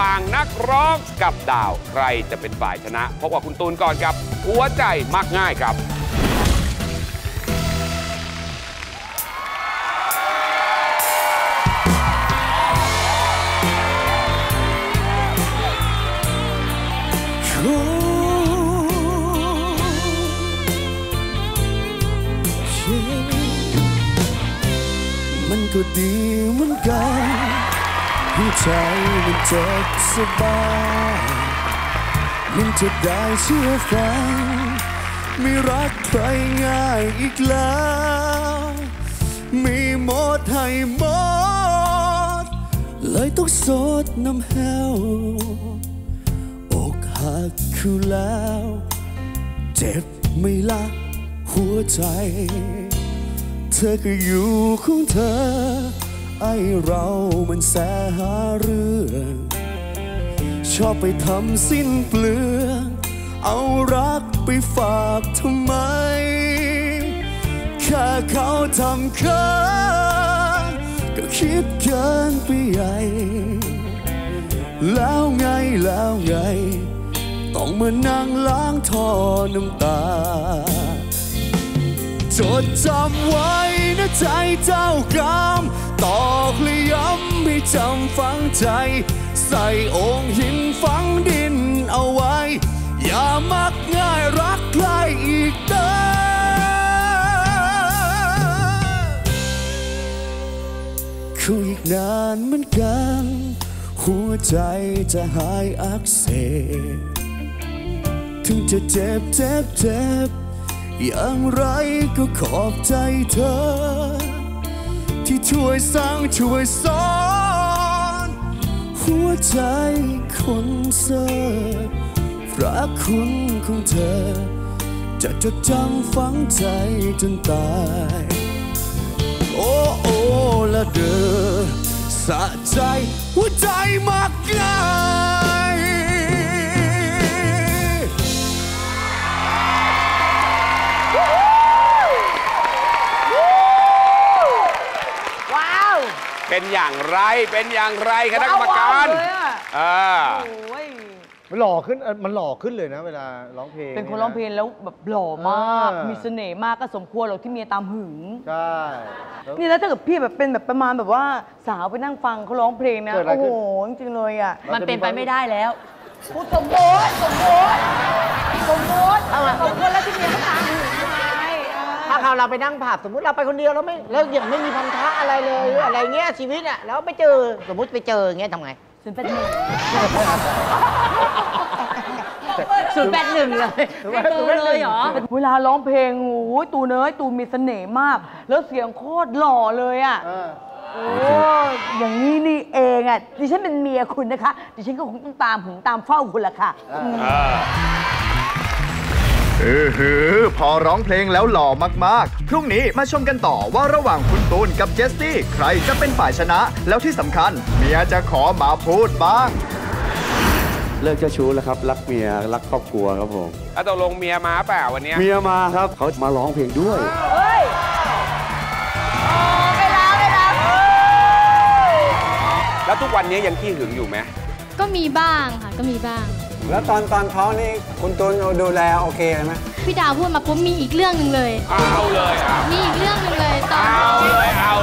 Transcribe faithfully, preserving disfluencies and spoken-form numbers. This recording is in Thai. ว่างนักร้องกับดาวใครจะเป็นฝ่ายชนะพบกับคุณตูนก่อนกับหัวใจมักง่ายครับมันก็ดีเหมือนกันหัวใจมันเจ็บสบายมันจะได้เชื่อฟังไม่รักใครง่ายอีกแล้วมีหมดให้หมดเลยต้องสดน้ำแห้วอกหักคือแล้วเจ็บไม่ละหัวใจเธอก็อยู่ของเธอไอเรามันแสหาเรื่องชอบไปทำสิ้นเปลืองเอารักไปฝากทำไมแค่เขาทำเค้าก็คิดเกินไปใหญ่แล้วไงแล้วไงต้องมานั่งล้างท่อน้ำตาจดจำไว้นะใจเจ้ากรรมตอกและย้ำให้จำฝังใจใส่องค์หินฝังดินเอาไว้อย่ามักง่ายรักใครอีกเด้อคุยอีกนานเหมือนกันหัวใจจะหายอักเสบถึงจะเจ็บเจ็บเจ็บอย่างไรก็ขอบใจเธอที่ช่วยสร้างช่วยสอนหัวใจคนเสิร์ฟรักคุณของเธอจะจดจำฝังใจจนตายโอ้โอ้ละเด้อสะใจหัวใจมากง่ายเป็นอย่างไรเป็นอย่างไรคณะกรรมการอ่ามันหล่อขึ้นมันหล่อขึ้นเลยนะเวลาร้องเพลงเป็นคนร้องเพลงแล้วแบบหล่อมากมีเสน่ห์มากก็สมควรหรอกที่เมียตามหึงใช่นี่แล้วถ้าเกิดพี่แบบเป็นแบบประมาณแบบว่าสาวไปนั่งฟังเขาร้องเพลงนะโอ้โหจริงเลยอ่ะมันเป็นไปไม่ได้แล้วพูดสมบูรณ์สมบูรณ์สมบูรณ์สมบูรณ์แล้วที่เมียเขาตามหึงถ้าเขาเราไปนั่งผับสมมุติเราไปคนเดียวแล้วไม่แล้วอย่างไม่มีพันธะอะไรเลยอะไรเงี้ยชีวิตอ่ะแล้วไปเจอสมมุติไปเจอเงี้ยทำไงศูนย์แปดหนึ่งศูนย์แปดหนึ่งเลยไม่เจอเลยเหรอเวลาร้องเพลงโอ้ยตูเนยตูมีเสน่ห์มากแล้วเสียงโคตรหล่อเลยอ่ะโอ้อย่างนี้นี่เองอ่ะดิฉันเป็นเมียคุณนะคะดิฉันก็คงต้องตามหึงตามเฝ้าคุณแหละค่ะเออหือพอร้องเพลงแล้วหล่อมากๆพรุ่งนี้มาชมกันต่อว่าระหว่างคุณตูนกับเจสซี่ใครจะเป็นฝ่ายชนะแล้วที่สำคัญเมียจะขอมาพูดบ้างเลิกเจ้าชู้แล้วครับรักเมียรักครอบครัวครับผมแล้วตกลงเมียมาเปล่าวันนี้เมียมาครับเขามาร้องเพลงด้วยเฮ้ยไปแล้วไปแล้วแล้วทุกวันนี้ยังขี้หึงอยู่ไหมก็มีบ้างค่ะก็มีบ้างแล้วตอนตอนท้องนี่คุณตูนดูแลโอเคไหมพี่ดาวพูดมาปุ๊บมีอีกเรื่องหนึ่งเลยเอาเลยมีอีกเรื่องหนึ่งเลยตอนเอาเลยเอา